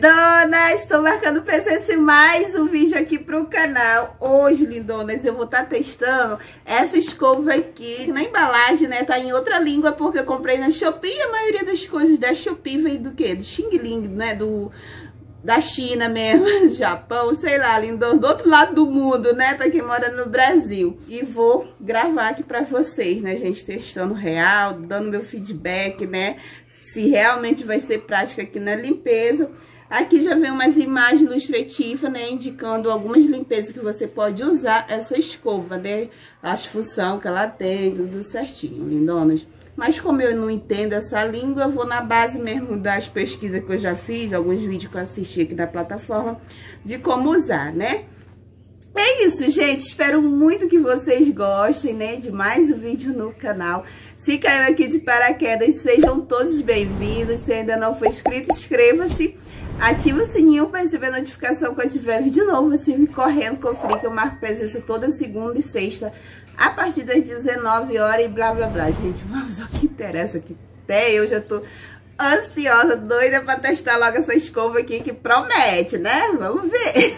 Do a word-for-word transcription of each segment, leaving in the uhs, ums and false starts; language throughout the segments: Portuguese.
lindonas, estou marcando presença em mais um vídeo aqui pro canal. Hoje, lindonas, eu vou estar tá testando essa escova aqui. Na embalagem, né, tá em outra língua, porque eu comprei na Shopee. A maioria das coisas da Shopee vem do quê? Do Xing Ling, né, do... da China mesmo, Japão, sei lá, lindão, do outro lado do mundo, né, pra quem mora no Brasil. E vou gravar aqui pra vocês, né, gente, testando real, dando meu feedback, né, se realmente vai ser prática aqui na limpeza. Aqui já vem umas imagens ilustrativas, né, indicando algumas limpezas que você pode usar essa escova, né, as funções que ela tem, tudo certinho, lindonas. Mas como eu não entendo essa língua, eu vou na base mesmo das pesquisas que eu já fiz, alguns vídeos que eu assisti aqui da plataforma, de como usar, né. É isso, gente, espero muito que vocês gostem, né, de mais um vídeo no canal. Se caiu aqui de paraquedas, sejam todos bem-vindos. Se ainda não for inscrito, inscreva-se. Ativa o sininho para receber a notificação quando tiver vídeo novo. Você vem correndo conferir que eu marco presença toda segunda e sexta a partir das dezenove horas e blá blá blá. Gente, vamos ao que interessa, que até eu já tô ansiosa, doida para testar logo essa escova aqui que promete, né? Vamos ver.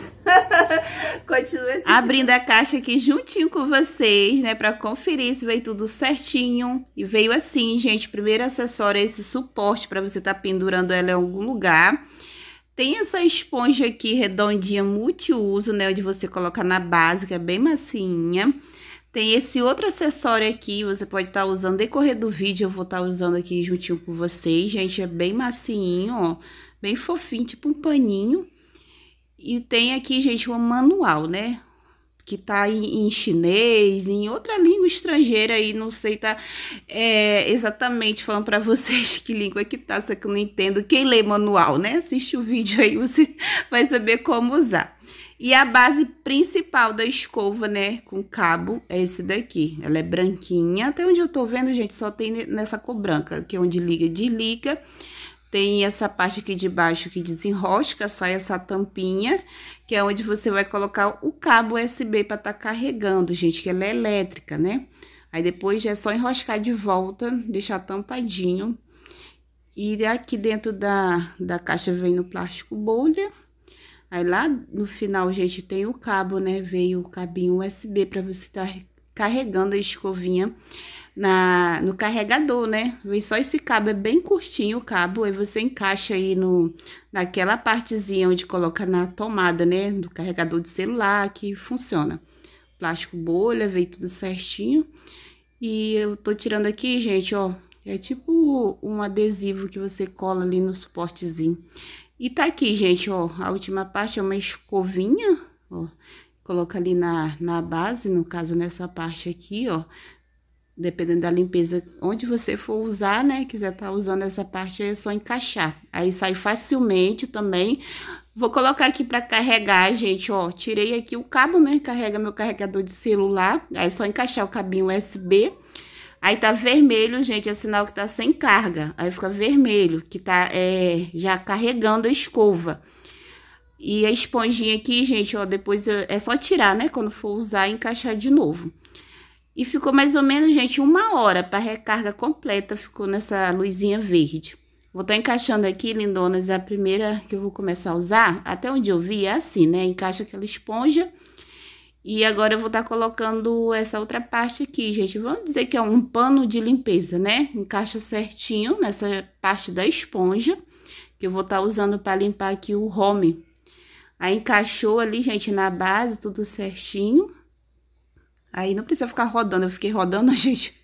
Continua assistindo. Abrindo a caixa aqui juntinho com vocês, né, pra conferir se veio tudo certinho. E veio assim, gente, primeiro acessório é esse suporte para você tá pendurando ela em algum lugar. Tem essa esponja aqui redondinha multiuso, né, onde você coloca na base, que é bem macinha. Tem esse outro acessório aqui, você pode estar tá usando, no decorrer do vídeo eu vou estar tá usando aqui juntinho com vocês, gente, é bem macinho, ó, bem fofinho, tipo um paninho. E tem aqui, gente, um manual, né, que tá em, em chinês, em outra língua estrangeira aí, não sei, tá é, exatamente falando pra vocês que língua que tá, só que eu não entendo. Quem lê manual, né, assiste o vídeo aí, você vai saber como usar. E a base principal da escova, né, com cabo, é esse daqui. Ela é branquinha, até onde eu tô vendo, gente, só tem nessa cor branca, que é onde liga e desliga. Tem essa parte aqui de baixo que desenrosca, sai essa tampinha, que é onde você vai colocar o cabo U S B para tá carregando, gente, que ela é elétrica, né? Aí depois é só enroscar de volta, deixar tampadinho. E aqui dentro da, da caixa vem no plástico bolha. Aí lá no final, gente, tem o cabo, né? Veio o cabinho U S B para você tá carregando a escovinha. Na, no carregador, né? Vem só esse cabo, é bem curtinho o cabo, aí você encaixa aí no, naquela partezinha onde coloca na tomada, né? Do carregador de celular, que funciona. Plástico bolha, veio tudo certinho. E eu tô tirando aqui, gente, ó, é tipo um adesivo que você cola ali no suportezinho. E tá aqui, gente, ó, a última parte é uma escovinha, ó. Coloca ali na, na base, no caso, nessa parte aqui, ó. Dependendo da limpeza, onde você for usar, né, quiser tá usando essa parte aí, é só encaixar. Aí sai facilmente também. Vou colocar aqui pra carregar, gente, ó, tirei aqui o cabo, né, carrega meu carregador de celular. Aí é só encaixar o cabinho U S B. Aí tá vermelho, gente, é sinal que tá sem carga. Aí fica vermelho, que tá é, já carregando a escova. E a esponjinha aqui, gente, ó, depois eu, é só tirar, né, quando for usar e encaixar de novo. E ficou mais ou menos, gente, uma hora para recarga completa, ficou nessa luzinha verde. Vou estar tá encaixando aqui, lindonas, a primeira que eu vou começar a usar, até onde eu vi é assim, né? Encaixa aquela esponja. E agora eu vou estar tá colocando essa outra parte aqui, gente. Vamos dizer que é um pano de limpeza, né? Encaixa certinho nessa parte da esponja, que eu vou estar tá usando para limpar aqui o home. Aí encaixou ali, gente, na base, tudo certinho. Aí não precisa ficar rodando, eu fiquei rodando, gente,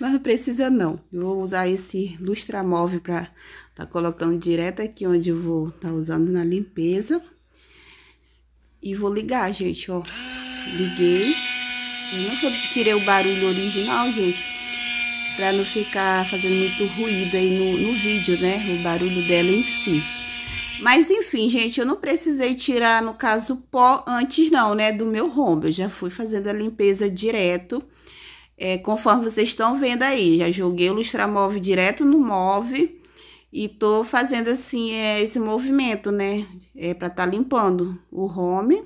mas não precisa não. Eu vou usar esse Lustramove pra tá colocando direto aqui onde eu vou tá usando na limpeza. E vou ligar, gente, ó. Liguei. Eu não tirei o barulho original, gente, pra não ficar fazendo muito ruído aí no, no vídeo, né, o barulho dela em si. Mas, enfim, gente, eu não precisei tirar, no caso, pó antes não, né, do meu home. Eu já fui fazendo a limpeza direto, é, conforme vocês estão vendo aí. Já joguei o Lustramove direto no move e tô fazendo, assim, é, esse movimento, né, é, pra tá limpando o home.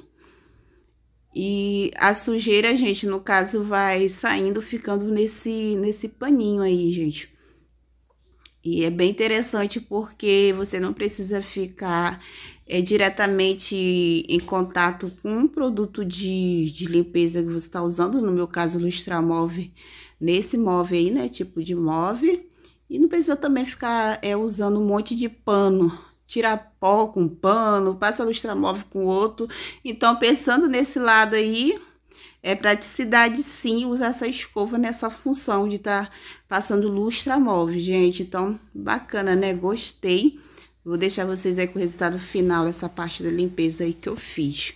E a sujeira, gente, no caso, vai saindo, ficando nesse, nesse paninho aí, gente. E é bem interessante porque você não precisa ficar é, diretamente em contato com um produto de, de limpeza que você está usando, no meu caso, Lustramove, nesse móvel aí, né, tipo de móvel. E não precisa também ficar é, usando um monte de pano, tira pó com pano, passa Lustramove com outro. Então, pensando nesse lado aí, é praticidade sim usar essa escova nessa função de tá passando Lustramove, gente. Então, bacana, né? Gostei. Vou deixar vocês aí com o resultado final dessa parte da limpeza aí que eu fiz.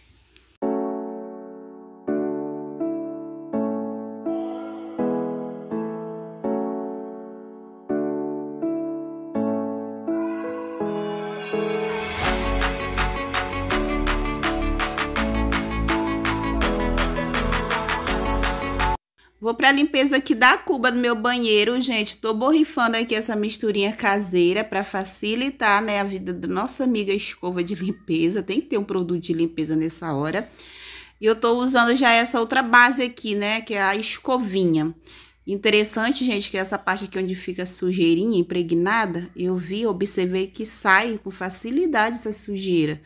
Vou para a limpeza aqui da cuba do meu banheiro, gente. Tô borrifando aqui essa misturinha caseira para facilitar, né, a vida da nossa amiga escova de limpeza. Tem que ter um produto de limpeza nessa hora. E eu tô usando já essa outra base aqui, né, que é a escovinha. Interessante, gente, que essa parte aqui onde fica sujeirinha impregnada, eu vi, observei que sai com facilidade essa sujeira.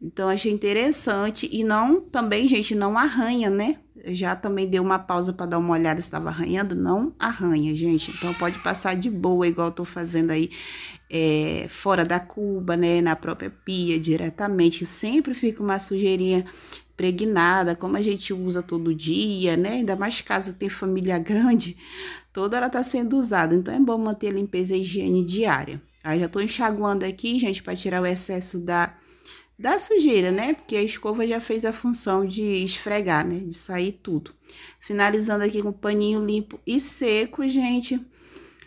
Então, achei interessante. E não, também, gente, não arranha, né? Eu já também dei uma pausa para dar uma olhada se estava arranhando. Não arranha, gente. Então, pode passar de boa, igual eu tô fazendo aí, é, fora da cuba, né? Na própria pia, diretamente. Sempre fica uma sujeirinha impregnada, como a gente usa todo dia, né? Ainda mais caso tem família grande, toda ela tá sendo usada. Então, é bom manter a limpeza e a higiene diária. Aí, já tô enxaguando aqui, gente, para tirar o excesso da... da sujeira, né? Porque a escova já fez a função de esfregar, né? De sair tudo. Finalizando aqui com paninho limpo e seco, gente.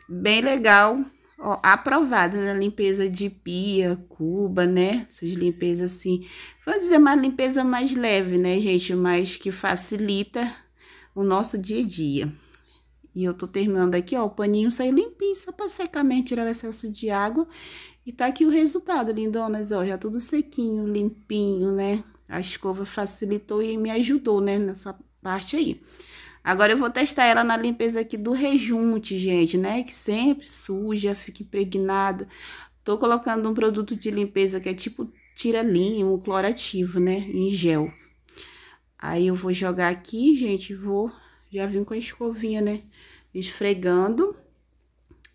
Bem legal. Ó, aprovado na limpeza de pia, cuba, né? Essas limpezas assim, vamos dizer, uma limpeza mais leve, né, gente? Mas que facilita o nosso dia a dia. E eu tô terminando aqui, ó, o paninho saiu limpinho, só pra secar mesmo, tirar o excesso de água. E tá aqui o resultado, lindonas, ó, já tudo sequinho, limpinho, né? A escova facilitou e me ajudou, né, nessa parte aí. Agora eu vou testar ela na limpeza aqui do rejunte, gente, né? Que sempre suja, fica impregnada. Tô colocando um produto de limpeza que é tipo tira-limo, clorativo, né, em gel. Aí eu vou jogar aqui, gente, vou... já vim com a escovinha, né, esfregando.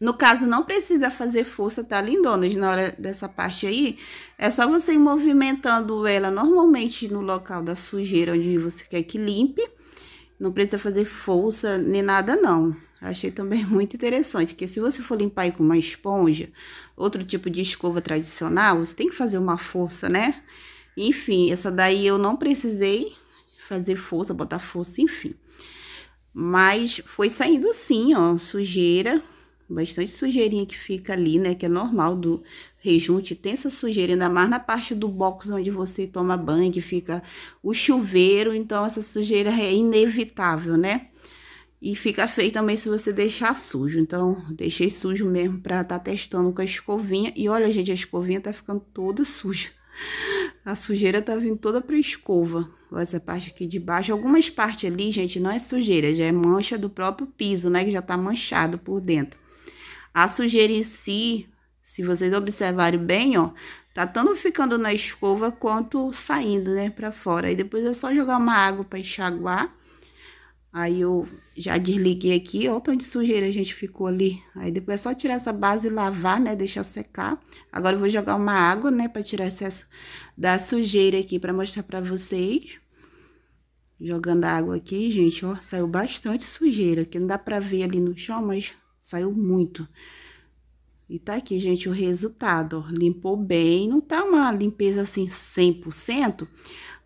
No caso, não precisa fazer força, tá, lindonas? Na hora dessa parte aí, é só você ir movimentando ela normalmente no local da sujeira, onde você quer que limpe. Não precisa fazer força nem nada, não. Achei também muito interessante, que se você for limpar aí com uma esponja, outro tipo de escova tradicional, você tem que fazer uma força, né? Enfim, essa daí eu não precisei fazer força, botar força, enfim. Mas foi saindo sim, ó, sujeira... bastante sujeirinha que fica ali, né, que é normal do rejunte, tem essa sujeira, ainda mais na parte do box onde você toma banho, que fica o chuveiro, então essa sujeira é inevitável, né, e fica feio também se você deixar sujo. Então, deixei sujo mesmo pra tá testando com a escovinha, e olha, gente, a escovinha tá ficando toda suja, a sujeira tá vindo toda pra escova, essa parte aqui de baixo, algumas partes ali, gente, não é sujeira, já é mancha do próprio piso, né, que já tá manchado por dentro. A sujeira em si, se vocês observarem bem, ó, tá tanto ficando na escova quanto saindo, né, pra fora. Aí depois é só jogar uma água pra enxaguar. Aí eu já desliguei aqui, ó, o tanto de sujeira a gente ficou ali. Aí depois é só tirar essa base e lavar, né, deixar secar. Agora eu vou jogar uma água, né, pra tirar excesso da sujeira aqui pra mostrar pra vocês. Jogando a água aqui, gente, ó, saiu bastante sujeira, que não dá pra ver ali no chão, mas... saiu muito. E tá aqui, gente, o resultado, ó. Limpou bem, não tá uma limpeza assim cem por cento,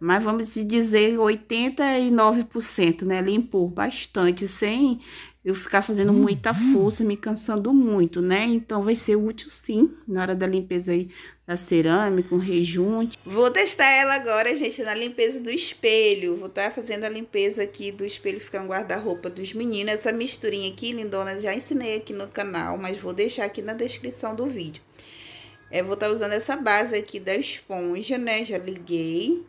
mas vamos dizer oitenta e nove por cento, né? Limpou bastante, sem eu ficar fazendo muita força, me cansando muito, né? Então, vai ser útil sim, na hora da limpeza aí da cerâmica, um rejunte. Vou testar ela agora, gente, na limpeza do espelho. Vou estar fazendo a limpeza aqui do espelho, ficar um guarda-roupa dos meninos. Essa misturinha aqui, lindona, já ensinei aqui no canal, mas vou deixar aqui na descrição do vídeo. É, vou estar usando essa base aqui da esponja, né? Já liguei.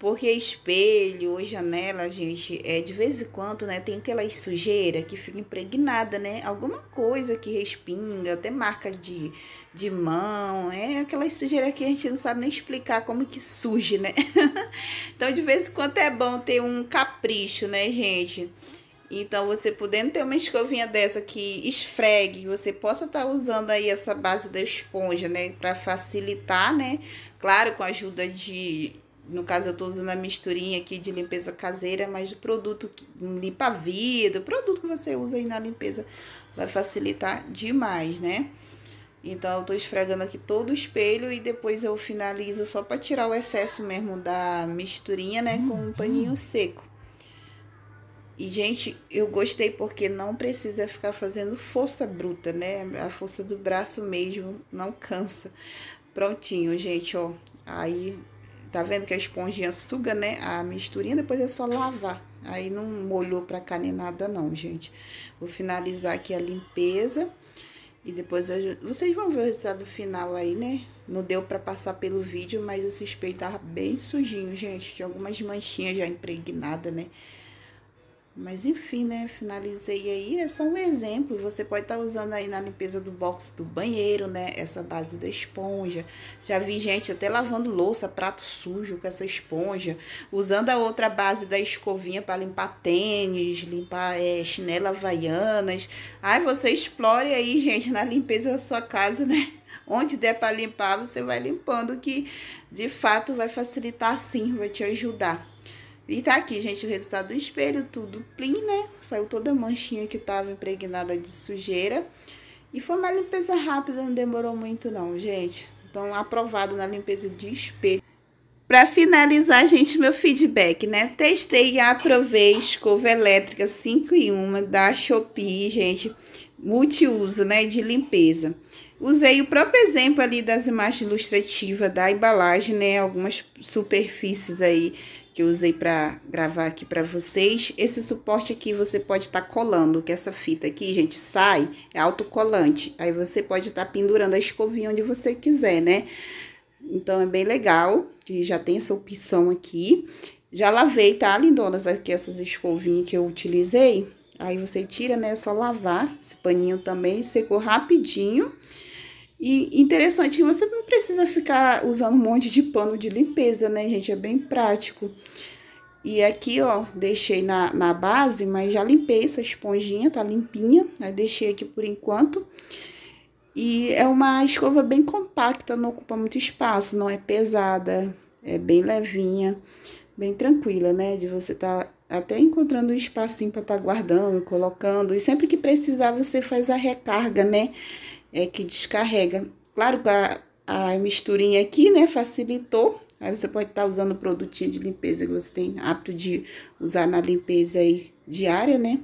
Porque espelho ou janela, gente, é, de vez em quando, né, tem aquelas sujeiras que fica impregnada, né? Alguma coisa que respinga, até marca de, de mão, é aquelas sujeiras que a gente não sabe nem explicar como que surge, né? Então, de vez em quando é bom ter um capricho, né, gente? Então, você podendo ter uma escovinha dessa que esfregue, você possa estar usando aí essa base da esponja, né? Pra facilitar, né? Claro, com a ajuda de... No caso, eu tô usando a misturinha aqui de limpeza caseira, mas o produto limpa-vidro, o produto que você usa aí na limpeza vai facilitar demais, né? Então, eu tô esfregando aqui todo o espelho e depois eu finalizo só pra tirar o excesso mesmo da misturinha, né? Com um paninho seco. E, gente, eu gostei porque não precisa ficar fazendo força bruta, né? A força do braço mesmo não cansa. Prontinho, gente, ó. Aí... Tá vendo que a esponjinha suga, né, a misturinha, depois é só lavar. Aí não molhou pra cá nem nada não, gente. Vou finalizar aqui a limpeza. E depois eu... vocês vão ver o resultado final aí, né? Não deu pra passar pelo vídeo, mas esse espelho tava bem sujinho, gente. Tinha algumas manchinhas já impregnadas, né? Mas enfim, né? Finalizei aí. É só um exemplo. Você pode estar usando aí na limpeza do box do banheiro, né? Essa base da esponja. Já vi gente até lavando louça, prato sujo com essa esponja. Usando a outra base da escovinha para limpar tênis, limpar é, chinela havaianas. Aí você explore aí, gente, na limpeza da sua casa, né? Onde der para limpar, você vai limpando, que de fato vai facilitar sim, vai te ajudar. E tá aqui, gente, o resultado do espelho, tudo plim, né? Saiu toda a manchinha que tava impregnada de sujeira. E foi uma limpeza rápida, não demorou muito não, gente. Então, aprovado na limpeza de espelho. Pra finalizar, gente, meu feedback, né? Testei e aprovei escova elétrica cinco em um da Shopee, gente. Multiuso, né? De limpeza. Usei o próprio exemplo ali das imagens ilustrativas da embalagem, né? Algumas superfícies aí que eu usei para gravar aqui para vocês. Esse suporte aqui você pode estar tá colando, que essa fita aqui, gente, sai, é autocolante. Aí você pode estar tá pendurando a escovinha onde você quiser, né? Então, é bem legal, que já tem essa opção aqui. Já lavei, tá, lindonas, aqui essas escovinhas que eu utilizei. Aí você tira, né, é só lavar. Esse paninho também secou rapidinho. E interessante que você não precisa ficar usando um monte de pano de limpeza, né, gente? É bem prático. E aqui, ó, deixei na, na base, mas já limpei essa esponjinha, tá limpinha. Aí deixei aqui por enquanto. E é uma escova bem compacta, não ocupa muito espaço, não é pesada. É bem levinha, bem tranquila, né? De você tá até encontrando um espacinho pra tá guardando, colocando. E sempre que precisar, você faz a recarga, né? É que descarrega. Claro que a, a misturinha aqui, né, facilitou. Aí você pode estar tá usando o produtinho de limpeza que você tem apto de usar na limpeza aí diária, né?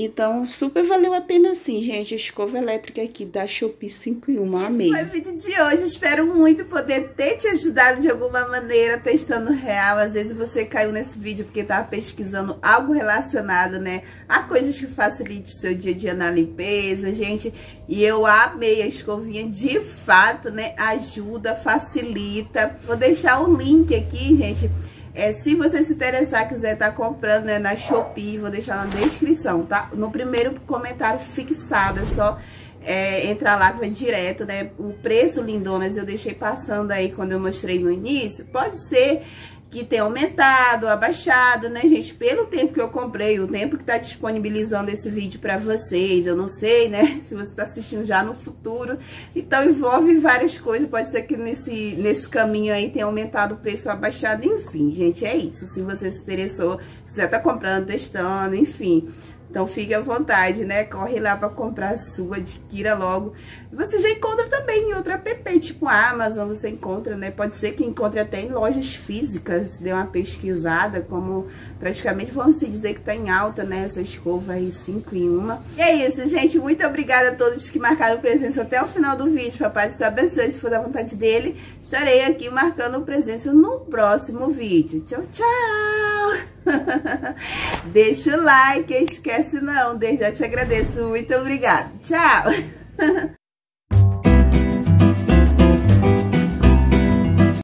Então, super valeu a pena sim, gente. A escova elétrica aqui da Shopee cinco em um, amei. Esse foi o vídeo de hoje. Espero muito poder ter te ajudado de alguma maneira, testando real. Às vezes você caiu nesse vídeo porque estava pesquisando algo relacionado, né? A coisas que facilitem o seu dia a dia na limpeza, gente. E eu amei a escovinha, de fato, né? Ajuda, facilita. Vou deixar o link aqui, gente. É, se você se interessar, quiser estar tá comprando, né, na Shopee, vou deixar na descrição, tá? No primeiro comentário fixado, é só é, entrar lá que vai direto, né? O preço, lindonas, eu deixei passando aí quando eu mostrei no início. Pode ser que tenha aumentado, abaixado, né, gente? Pelo tempo que eu comprei, o tempo que tá disponibilizando esse vídeo pra vocês, eu não sei, né? Se você tá assistindo já no futuro. Então, envolve várias coisas. Pode ser que nesse, nesse caminho aí tenha aumentado o preço, abaixado. Enfim, gente, é isso. Se você se interessou, você tá comprando, testando, enfim... Então, fique à vontade, né? Corre lá para comprar a sua, adquira logo. Você já encontra também em outra app, tipo a Amazon, você encontra, né? Pode ser que encontre até em lojas físicas, se der uma pesquisada, como praticamente vamos se dizer que tá em alta, né? Essa escova aí, cinco em uma. E é isso, gente. Muito obrigada a todos que marcaram presença até o final do vídeo. Papai do Céu abençoe, se for da vontade dele. Estarei aqui marcando presença no próximo vídeo. Tchau, tchau! Deixa o like, esquece não, desde já te agradeço, muito obrigada, tchau!